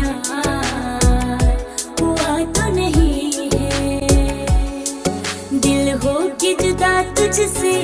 प्यार हुआ तो नहीं है, दिल हो के जुदा तुझसे।